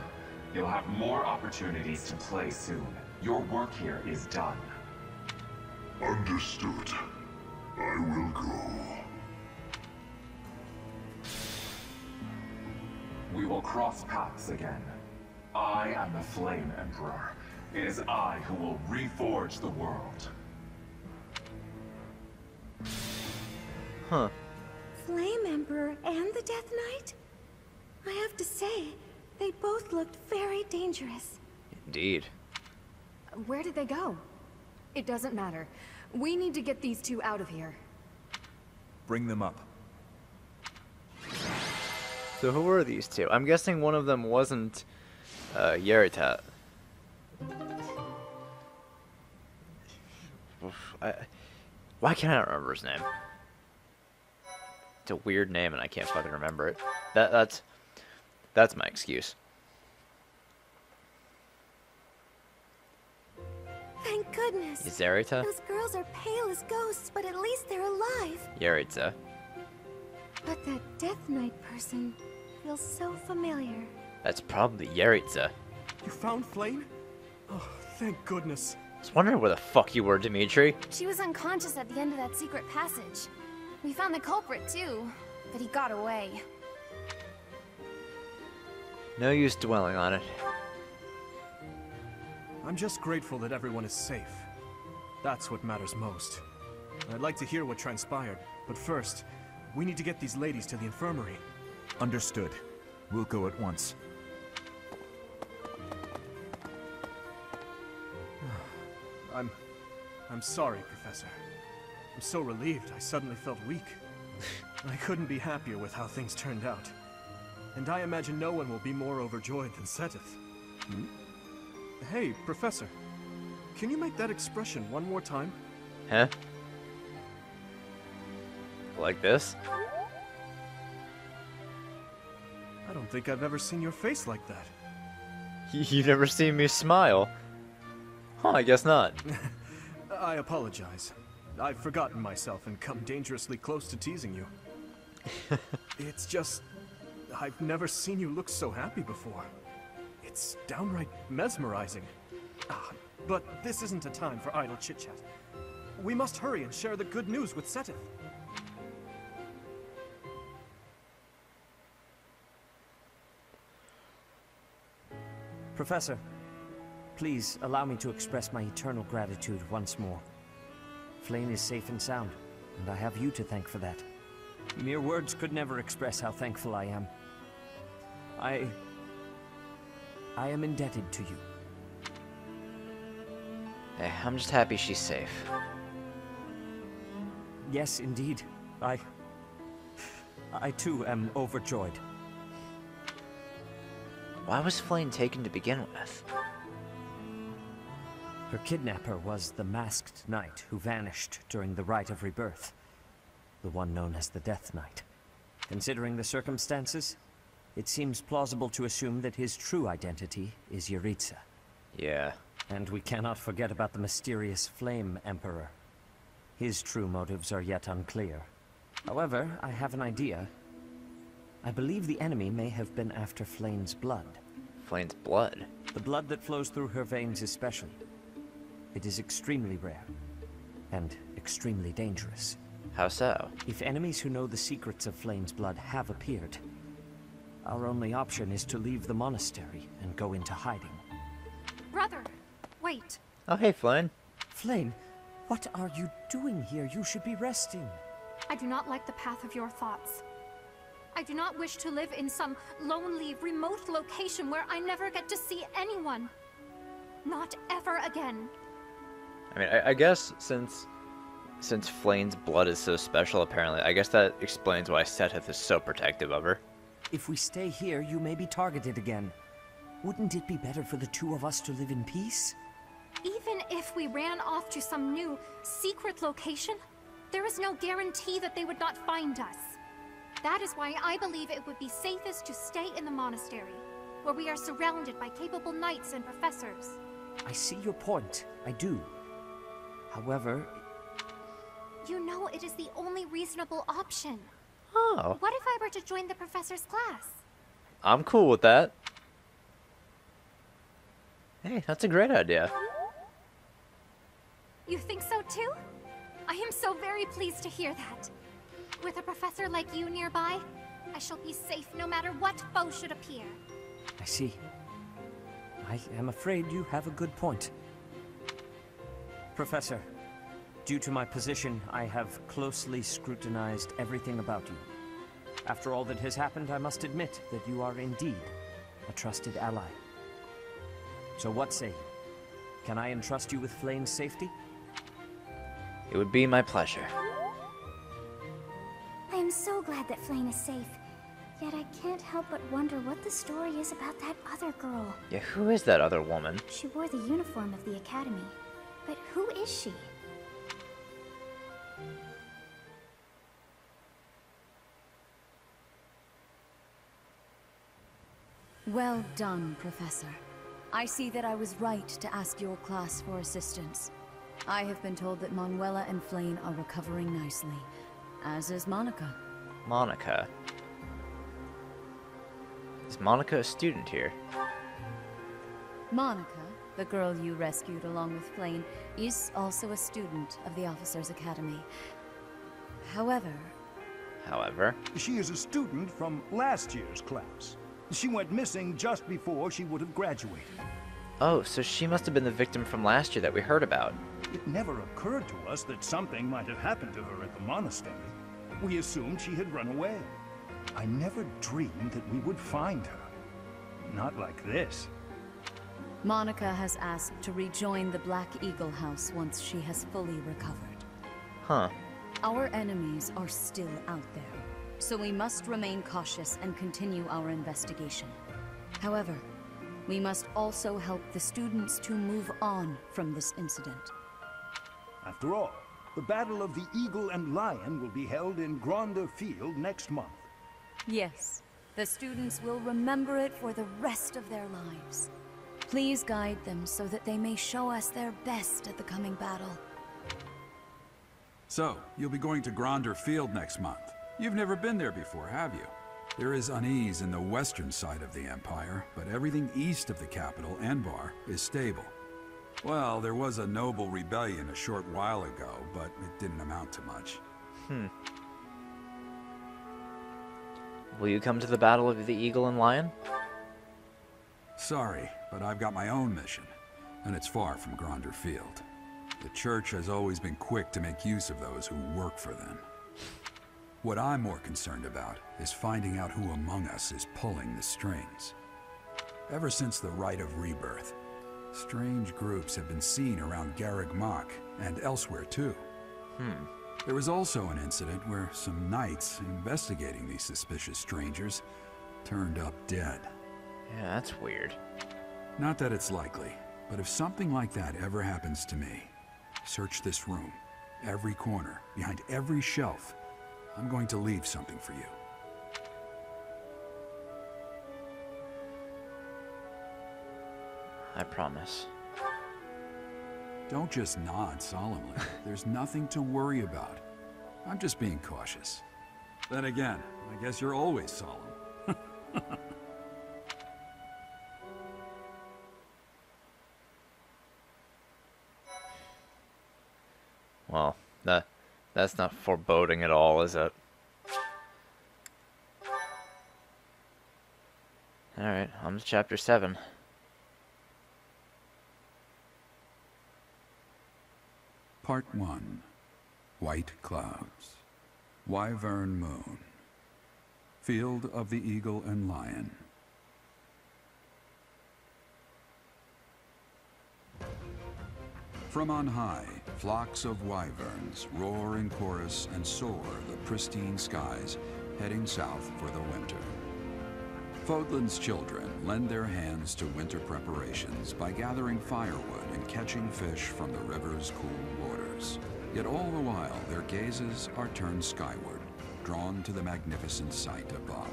You'll have more opportunities to play soon. Your work here is done. Understood. I will go. We will cross paths again. I am the Flame Emperor. It is I who will reforge the world. Huh. Flame Emperor and the Death Knight? I have to say, they both looked very dangerous. Indeed. Where did they go? It doesn't matter. We need to get these two out of here. Bring them up. So who were these two? I'm guessing one of them wasn't Yurita. Why can't I not remember his name? It's a weird name and I can't fucking remember it. That's my excuse. Thank goodness. Is Yurita? Those girls are pale as ghosts, but at least they're alive. Yurita. But that Death Knight person feels so familiar. That's probably Jeritza. You found Flayn? Oh, thank goodness. I was wondering where the fuck you were, Dimitri. She was unconscious at the end of that secret passage. We found the culprit, too, but he got away. No use dwelling on it. I'm just grateful that everyone is safe. That's what matters most. I'd like to hear what transpired, but first, we need to get these ladies to the infirmary. Understood. We'll go at once. I'm sorry, Professor. I'm so relieved I suddenly felt weak. I couldn't be happier with how things turned out. And I imagine no one will be more overjoyed than Seteth. Hmm? Hey, Professor. Can you make that expression one more time? Huh? Like this? I don't think I've ever seen your face like that. You've never seen me smile? Huh, I guess not. I apologize. I've forgotten myself and come dangerously close to teasing you. It's just... I've never seen you look so happy before. It's downright mesmerizing. Ah, but this isn't a time for idle chit-chat. We must hurry and share the good news with Seteth. Professor, please allow me to express my eternal gratitude once more. Flayn is safe and sound, and I have you to thank for that. Mere words could never express how thankful I am. I am indebted to you. Hey, I'm just happy she's safe. Yes, indeed. I too am overjoyed. Why was Flayn taken to begin with? Her kidnapper was the masked knight who vanished during the Rite of Rebirth. The one known as the Death Knight. Considering the circumstances, it seems plausible to assume that his true identity is Jeritza. Yeah. And we cannot forget about the mysterious Flame Emperor. His true motives are yet unclear. However, I have an idea. I believe the enemy may have been after Flayn's blood. Flayn's blood? The blood that flows through her veins is special. It is extremely rare, and extremely dangerous. How so? If enemies who know the secrets of Flame's blood have appeared, our only option is to leave the monastery and go into hiding. Brother, wait. Oh, hey, Flayn. Flayn, what are you doing here? You should be resting. I do not like the path of your thoughts. I do not wish to live in some lonely, remote location where I never get to see anyone. Not ever again. I mean, I guess since Flayn's blood is so special, apparently, I guess that explains why Seteth is so protective of her. If we stay here, you may be targeted again. Wouldn't it be better for the two of us to live in peace? Even if we ran off to some new, secret location, there is no guarantee that they would not find us. That is why I believe it would be safest to stay in the monastery, where we are surrounded by capable knights and professors. I see your point, I do. However... You know it is the only reasonable option. Oh. What if I were to join the professor's class? I'm cool with that. Hey, that's a great idea. You think so too? I am so very pleased to hear that. With a professor like you nearby, I shall be safe no matter what foe should appear. I see. I am afraid you have a good point. Professor, due to my position, I have closely scrutinized everything about you. After all that has happened, I must admit that you are indeed a trusted ally. So what say you? Can I entrust you with Flayn's safety? It would be my pleasure. I am so glad that Flayn is safe, yet I can't help but wonder what the story is about that other girl. Yeah, who is that other woman? She wore the uniform of the academy, but who is she? Well done, Professor. I see that I was right to ask your class for assistance. I have been told that Manuela and Flayn are recovering nicely, as is Monica. Monica? Is Monica a student here? Monica, the girl you rescued along with Flayn, is also a student of the Officers' Academy. However? She is a student from last year's class. She went missing just before she would have graduated. Oh, so she must have been the victim from last year that we heard about. It never occurred to us that something might have happened to her at the monastery. We assumed she had run away. I never dreamed that we would find her. Not like this. Monica has asked to rejoin the Black Eagle House once she has fully recovered. Huh. Our enemies are still out there, so we must remain cautious and continue our investigation. However, we must also help the students to move on from this incident. After all, the Battle of the Eagle and Lion will be held in Gronder Field next month. Yes, the students will remember it for the rest of their lives. Please guide them so that they may show us their best at the coming battle. So, you'll be going to Gronder Field next month. You've never been there before, have you? There is unease in the western side of the Empire, but everything east of the capital, Anbar, is stable. Well, there was a noble rebellion a short while ago, but it didn't amount to much. Will you come to the Battle of the Eagle and Lion? Sorry, but I've got my own mission, and it's far from Gronder Field. The Church has always been quick to make use of those who work for them. What I'm more concerned about is finding out who among us is pulling the strings. Ever since the Rite of Rebirth, strange groups have been seen around Garreg Mach and elsewhere too. There was also an incident where some knights investigating these suspicious strangers turned up dead. Yeah, that's weird. Not that it's likely, but if something like that ever happens to me, search this room, every corner, behind every shelf. I'm going to leave something for you. I promise. Don't just nod solemnly. There's nothing to worry about. I'm just being cautious. Then again, I guess you're always solemn. Well, That's not foreboding at all, is it? Alright, I'm to chapter 7. Part 1. White Clouds. Wyvern Moon. Field of the Eagle and Lion. From on high, flocks of wyverns roar in chorus and soar the pristine skies, heading south for the winter. Fodlan's children lend their hands to winter preparations by gathering firewood and catching fish from the river's cool waters. Yet all the while, their gazes are turned skyward, drawn to the magnificent sight above.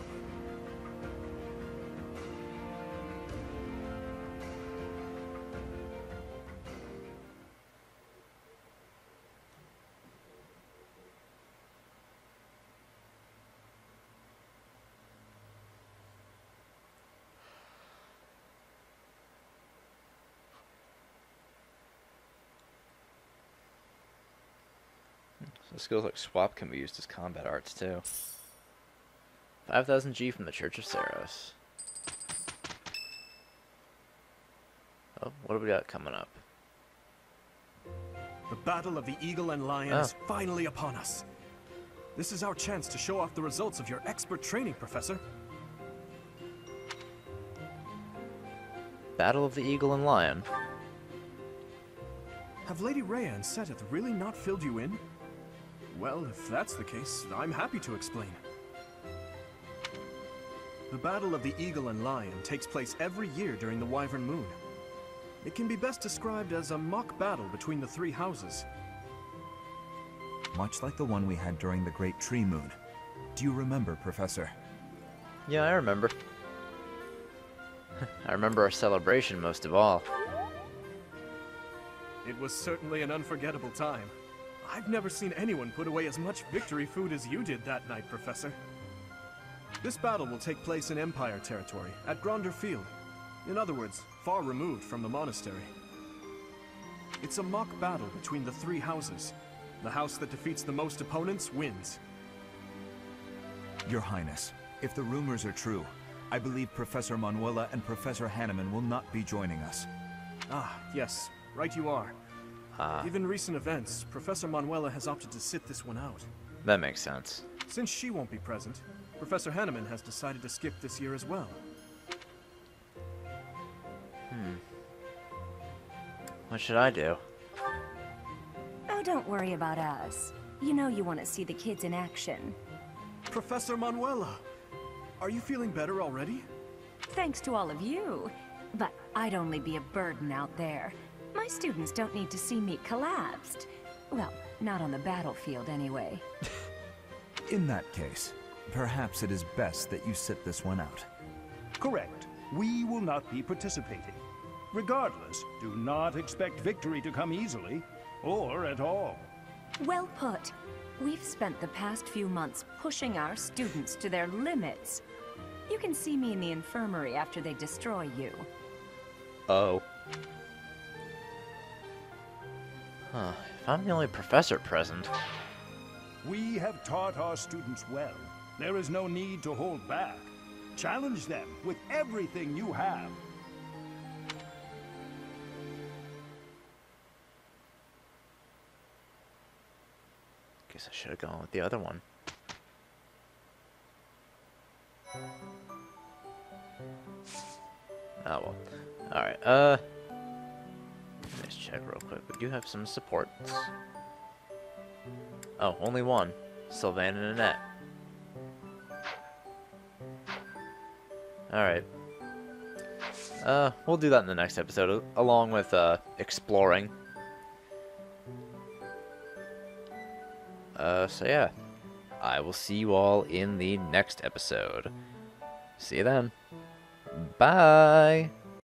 Skills like swap can be used as combat arts too. 5,000 G from the Church of Saros. Oh, what do we got coming up? The Battle of the Eagle and Lion is finally upon us. This is our chance to show off the results of your expert training, Professor. Battle of the Eagle and Lion. Have Lady Raya and Seteth really not filled you in? Well, if that's the case, I'm happy to explain. The Battle of the Eagle and Lion takes place every year during the Wyvern Moon. It can be best described as a mock battle between the three houses. Much like the one we had during the Great Tree Moon. Do you remember, Professor? Yeah, I remember. I remember our celebration most of all. It was certainly an unforgettable time. I've never seen anyone put away as much victory food as you did that night, Professor. This battle will take place in Empire territory, at Gronder Field. In other words, far removed from the monastery. It's a mock battle between the three houses. The house that defeats the most opponents wins. Your Highness, if the rumors are true, I believe Professor Manuela and Professor Hanneman will not be joining us. Ah, yes, right you are. Given recent events, Professor Manuela has opted to sit this one out. That makes sense. Since she won't be present, Professor Hanneman has decided to skip this year as well. Hmm. What should I do? Oh, don't worry about us. You know you want to see the kids in action. Professor Manuela! Are you feeling better already? Thanks to all of you. But I'd only be a burden out there. My students don't need to see me collapsed. Well, not on the battlefield anyway. In that case, perhaps it is best that you sit this one out. Correct. We will not be participating. Regardless, do not expect victory to come easily, or at all. Well put. We've spent the past few months pushing our students to their limits. You can see me in the infirmary after they destroy you. Oh. Huh. If I'm the only professor present... We have taught our students well. There is no need to hold back. Challenge them with everything you have. Guess I should have gone with the other one. Oh well. Alright, let's check real quick. We do have some supports. Oh, only one. Sylvain and Annette. Alright. We'll do that in the next episode, along with, exploring. So yeah. I will see you all in the next episode. See you then. Bye!